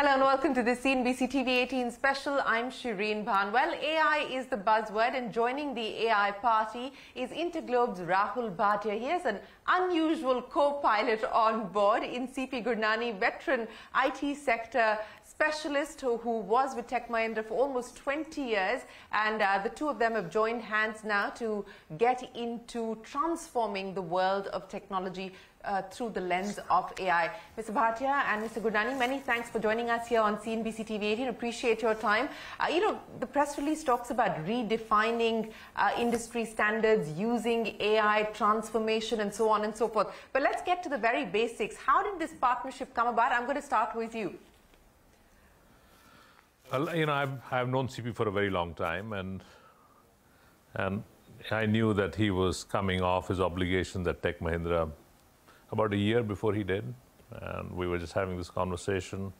Hello and welcome to the CNBC-TV 18 special. I'm Shereen Bhan. Well, AI is the buzzword, and joining the AI party is Interglobe's Rahul Bhatia. He has an unusual co-pilot on board in CP Gurnani, veteran IT sector specialist who was with Tech Mahindra for almost 20 years, and the two of them have joined hands now to get into transforming the world of technology through the lens of AI. Mr. Bhatia and Mr. Gurnani, many thanks for joining us here on CNBC TV 18. Appreciate your time. The press release talks about redefining industry standards, using AI, transformation, and so on and so forth. But let's get to the very basics. How did this partnership come about? I'm going to start with you. I've known CP for a very long time, and I knew that he was coming off his obligations at Tech Mahindra about a year before he did, and we were just having this conversation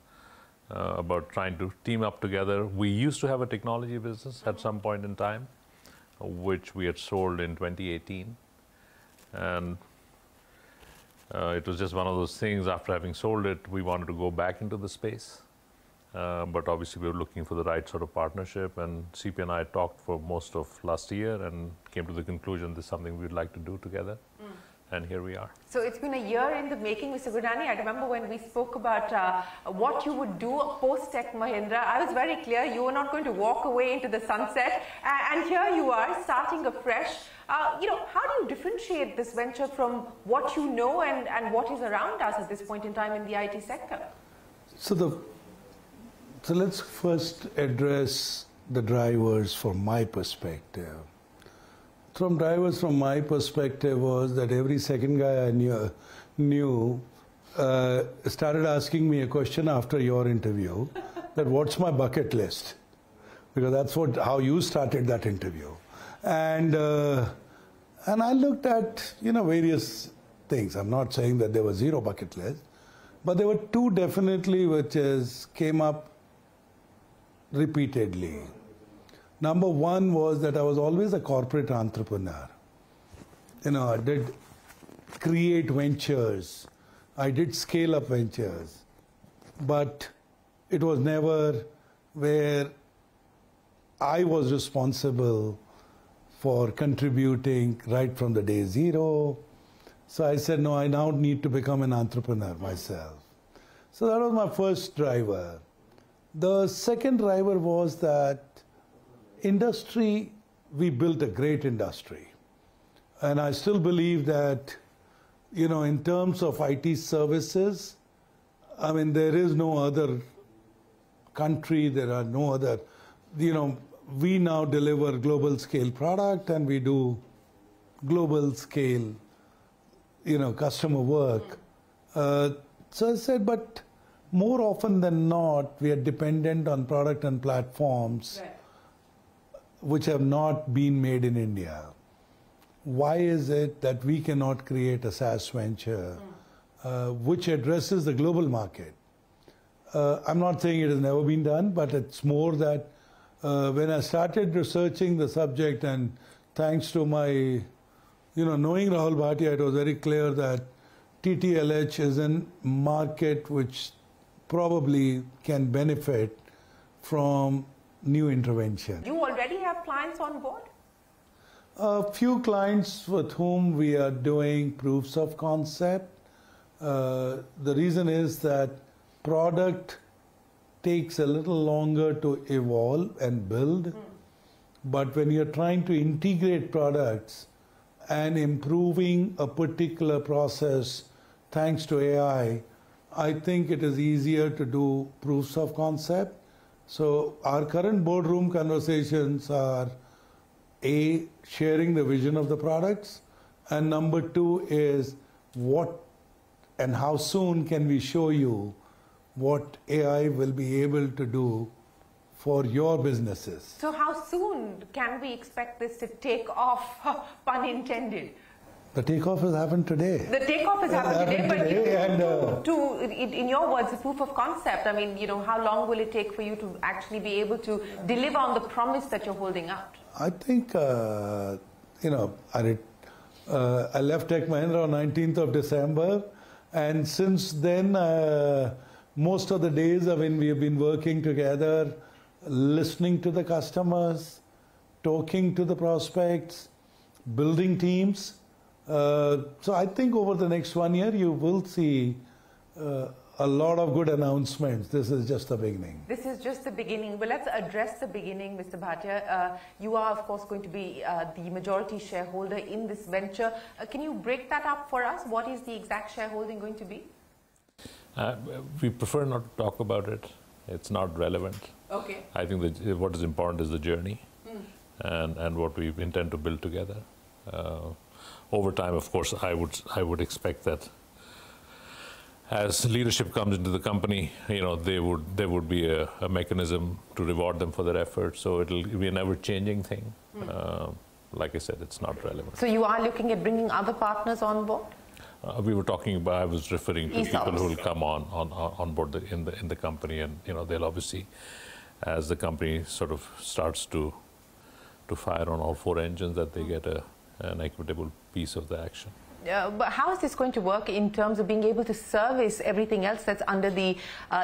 about trying to team up together. We used to have a technology business at some point in time, which we had sold in 2018, and it was just one of those things. After having sold it, we wanted to go back into the space. But obviously we were looking for the right sort of partnership, and CP and I talked for most of last year and came to the conclusion this is something we'd like to do together, and here we are. So it's been a year in the making, Mr. Gurnani. I remember when we spoke about what you would do post-Tech Mahindra, I was very clear you were not going to walk away into the sunset, and here you are starting afresh. How do you differentiate this venture from what you know and what is around us at this point in time in the IT sector? So let's first address the drivers from my perspective. Was that every second guy I knew started asking me a question after your interview, that what's my bucket list? Because that's how you started that interview. And I looked at, various things. I'm not saying that there was zero bucket list, but there were two definitely which came up repeatedly. Number one was that I was always a corporate entrepreneur. I did create ventures. I did scale up ventures. But it was never where I was responsible for contributing right from the day zero. So I said, no, I now need to become an entrepreneur myself. So that was my first driver. The second driver was that industry, we built a great industry. And I still believe that, in terms of IT services, there is no other country, there are no other, we now deliver global scale product and we do global scale, customer work. So I said, but more often than not, we are dependent on product and platforms which have not been made in India. Why is it that we cannot create a SaaS venture which addresses the global market? I'm not saying it has never been done, but it's more that when I started researching the subject, and thanks to my, knowing Rahul Bhatia, it was very clear that TTLH is a market which probably can benefit from new intervention. You already have clients on board? A few clients with whom we are doing proofs of concept. The reason is that product takes a little longer to evolve and build. But when you're trying to integrate products and improving a particular process thanks to AI, I think it is easier to do proofs of concept. So our current boardroom conversations are A, sharing the vision of the products, and number two is what and how soon can we show you what AI will be able to do for your businesses. So how soon can we expect this to take off, pun intended? The takeoff has happened today. The takeoff has happened today, but in your words, the proof of concept, how long will it take for you to actually be able to deliver on the promise that you're holding out? I think, I left Tech Mahindra on 19th of December, and since then Most of the days, I mean, we have been working together, listening to the customers, talking to the prospects, building teams. So I think over the next 1 year, you will see a lot of good announcements. This is just the beginning. This is just the beginning. Well, let's address the beginning, Mr. Bhatia. You are, of course, going to be the majority shareholder in this venture. Can you break that up for us? What is the exact shareholding going to be? We prefer not to talk about it. It's not relevant. Okay. I think that what is important is the journey and what we intend to build together. Over time, of course, I would expect that as leadership comes into the company, you know, there would be a mechanism to reward them for their efforts. So it'll be an ever-changing thing. Like I said, it's not relevant. So you are looking at bringing other partners on board? We were talking about. I was referring to people who will come on board in the company, and you know they'll obviously, as the company sort of starts to fire on all four engines, that they get an equitable piece of the action. But how is this going to work in terms of being able to service everything else that's under the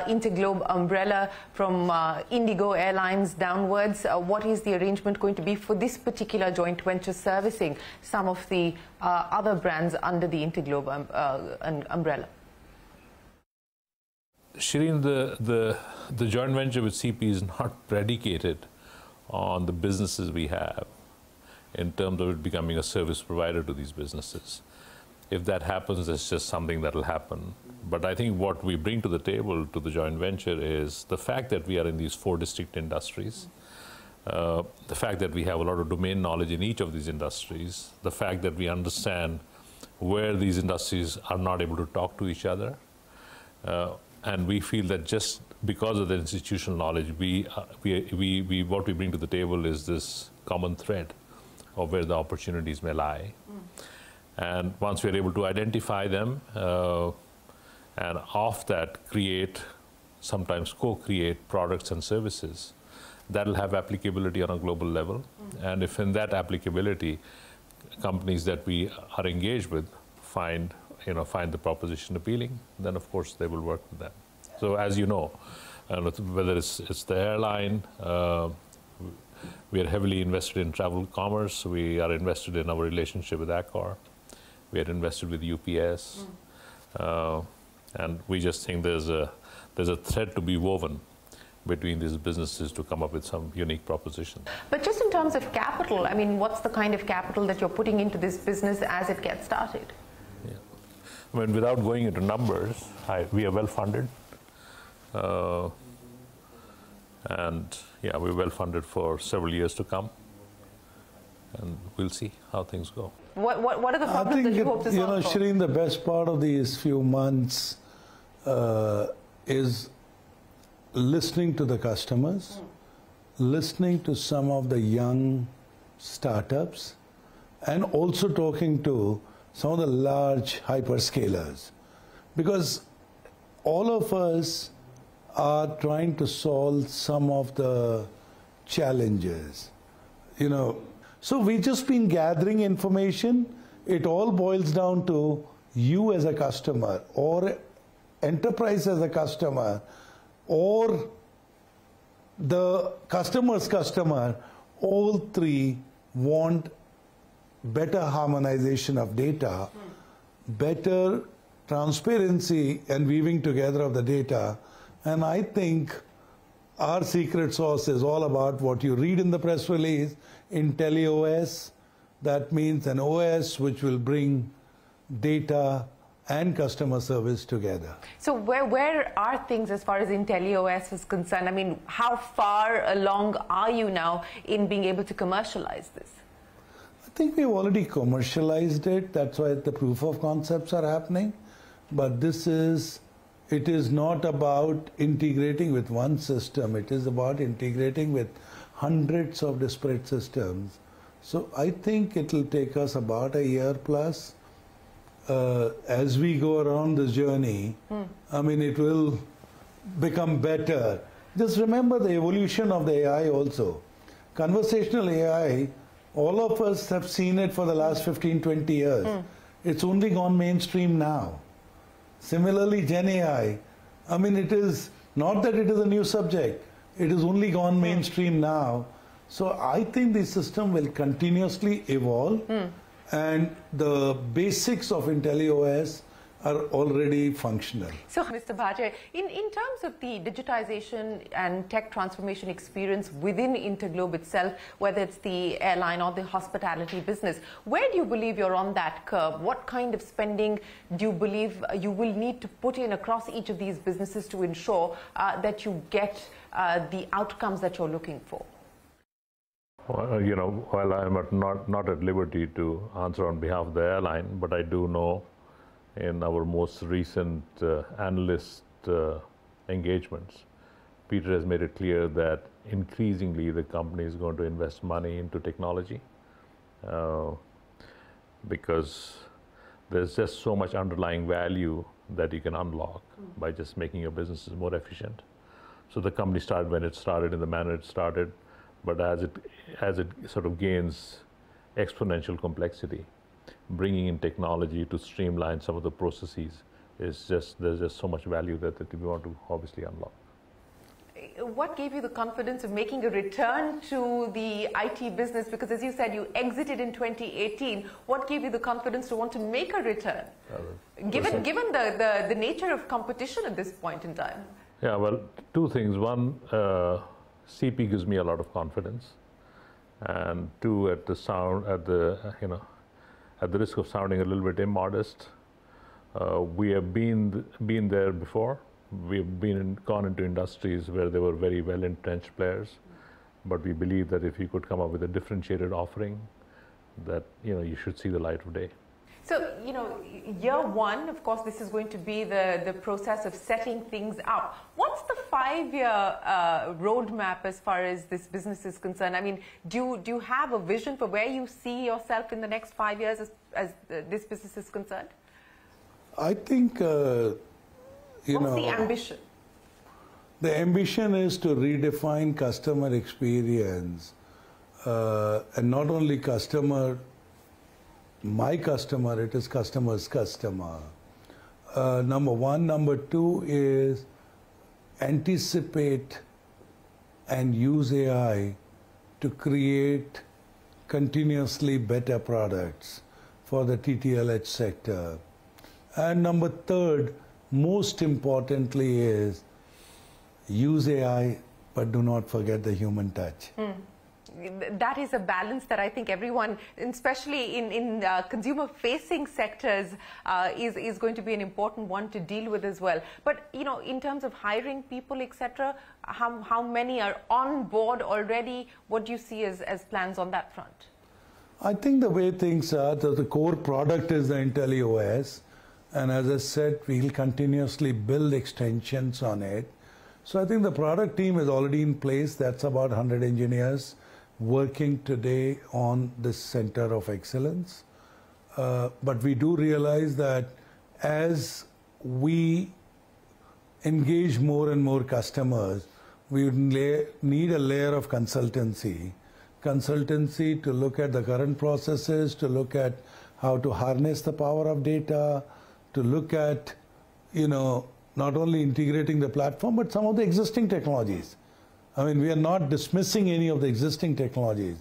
Interglobe umbrella, from Indigo Airlines downwards? What is the arrangement going to be for this particular joint venture servicing some of the other brands under the Interglobe umbrella? Shereen, the joint venture with CP is not predicated on the businesses we have in terms of it becoming a service provider to these businesses. If that happens, it's just something that'll happen. But I think what we bring to the table to the joint venture is the fact that we are in these four distinct industries, the fact that we have a lot of domain knowledge in each of these industries, the fact that we understand where these industries are not able to talk to each other. And we feel that just because of the institutional knowledge, what we bring to the table is this common thread of where the opportunities may lie. And once we're able to identify them, and off that create, sometimes co-create products and services, that'll have applicability on a global level. And if in that applicability, companies that we are engaged with find the proposition appealing, then of course they will work with them. So as you know, whether it's the airline, we are heavily invested in travel commerce. We are invested in our relationship with Accor. We are invested with UPS. And we just think there's a thread to be woven between these businesses to come up with some unique proposition. But just in terms of capital, I mean, what's the kind of capital that you're putting into this business as it gets started? Yeah. I mean, without going into numbers, we are well funded. And yeah, we're well funded for several years to come, and we'll see how things go. What are the problems that you hope to solve? You know, Shereen, the best part of these few months is listening to the customers, listening to some of the young startups, and also talking to some of the large hyperscalers, because all of us are trying to solve some of the challenges, you know. So we've just been gathering information. It all boils down to you as a customer, or enterprise as a customer, or the customer's customer. All three want better harmonization of data, better transparency and weaving together of the data. And I think our secret sauce is all about what you read in the press release, IntelliOS. That means an OS which will bring data and customer service together. So where are things as far as IntelliOS is concerned? I mean, how far along are you now in being able to commercialize this? I think we've already commercialized it. That's why the proof of concepts are happening. But it is not about integrating with one system. It is about integrating with hundreds of disparate systems. So I think it will take us about a year plus as we go around the journey. I mean, it will become better. Just remember the evolution of the AI also. Conversational AI, all of us have seen it for the last 15, 20 years. It's only gone mainstream now. Similarly, Gen AI, I mean, it is not that it is a new subject. It has only gone mainstream now. So I think the system will continuously evolve, and the basics of IntelliOS are already functional. So, Mr. Bhatia, in terms of the digitization and tech transformation experience within Interglobe itself, whether it's the airline or the hospitality business, where do you believe you're on that curve? What kind of spending do you believe you will need to put in across each of these businesses to ensure that you get the outcomes that you're looking for? Well, you know, while I'm not at liberty to answer on behalf of the airline, but I do know in our most recent analyst engagements, Peter has made it clear that increasingly the company is going to invest money into technology because there's just so much underlying value that you can unlock by just making your businesses more efficient. So the company started when it started in the manner it started, but as it sort of gains exponential complexity, bringing in technology to streamline some of the processes is just, there's just so much value that we want to obviously unlock. What gave you the confidence of making a return to the IT business? Because as you said, you exited in 2018. What gave you the confidence to want to make a return, given the nature of competition at this point in time? Yeah, well, two things. One, CP gives me a lot of confidence, and two, at the risk of sounding a little bit immodest, we have been there before. We've gone into industries where there were very well-entrenched players, but we believe that if you could come up with a differentiated offering, that you should see the light of day. So, year one, of course, this is going to be the process of setting things up. What's the five-year roadmap as far as this business is concerned? I mean, do you have a vision for where you see yourself in the next 5 years as this business is concerned? I think, what's the ambition? The ambition is to redefine customer experience, and not only customer, my customer, it is customer's customer. Number one. Number two is anticipate and use AI to create continuously better products for the TTLH sector. And number third, most importantly, is use AI, but do not forget the human touch. That is a balance that I think everyone, especially in consumer-facing sectors, is going to be an important one to deal with as well. But, in terms of hiring people, etc., how many are on board already? What do you see as plans on that front? I think the way things are, the core product is the IntelliOS. And as I said, we'll continuously build extensions on it. So I think the product team is already in place. That's about 100 engineers working today on this center of excellence. But we do realize that as we engage more and more customers, we would need a layer of consultancy to look at the current processes, to look at how to harness the power of data, to look at, not only integrating the platform, but some of the existing technologies. I mean, we are not dismissing any of the existing technologies.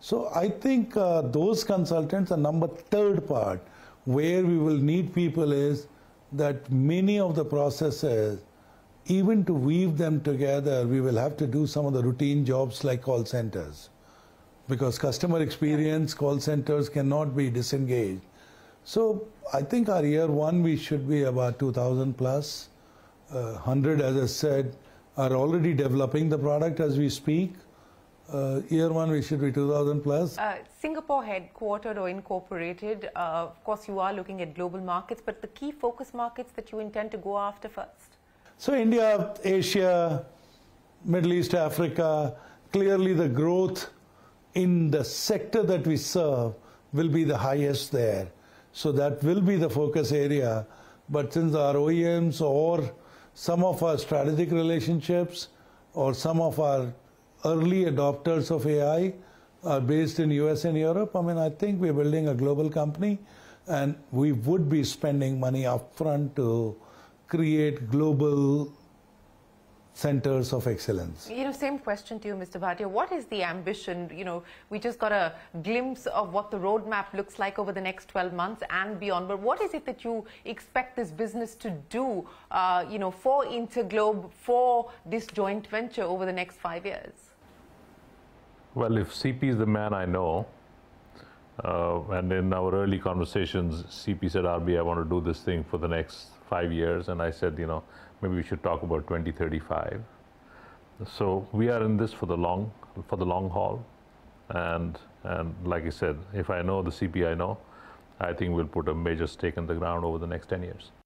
So I think those consultants are number third part. Where we will need people is that many of the processes, even to weave them together, we will have to do some of the routine jobs like call centers. Because customer experience, call centers cannot be disengaged. So I think our year one, we should be about 2,000 plus. 100, as I said, are already developing the product as we speak. Year one, we should be 2,000 plus. Singapore headquartered or incorporated, of course you are looking at global markets, but the key focus markets that you intend to go after first? So India, Asia, Middle East, Africa, clearly the growth in the sector that we serve will be the highest there. So that will be the focus area. But since our OEMs or some of our strategic relationships or some of our early adopters of AI are based in US and Europe, I mean, I think we're building a global company and we would be spending money upfront to create global centers of excellence. You know, same question to you, Mr. Bhatia. What is the ambition? You know, we just got a glimpse of what the roadmap looks like over the next 12 months and beyond. But what is it that you expect this business to do, you know, for Interglobe, for this joint venture over the next 5 years? Well, if CP is the man I know, and in our early conversations, CP said, RB, I want to do this thing for the next 5 years. And I said, you know, maybe we should talk about 2035. So we are in this for the long haul, and like I said, if I know the CP I know, I think we'll put a major stake in the ground over the next 10 years.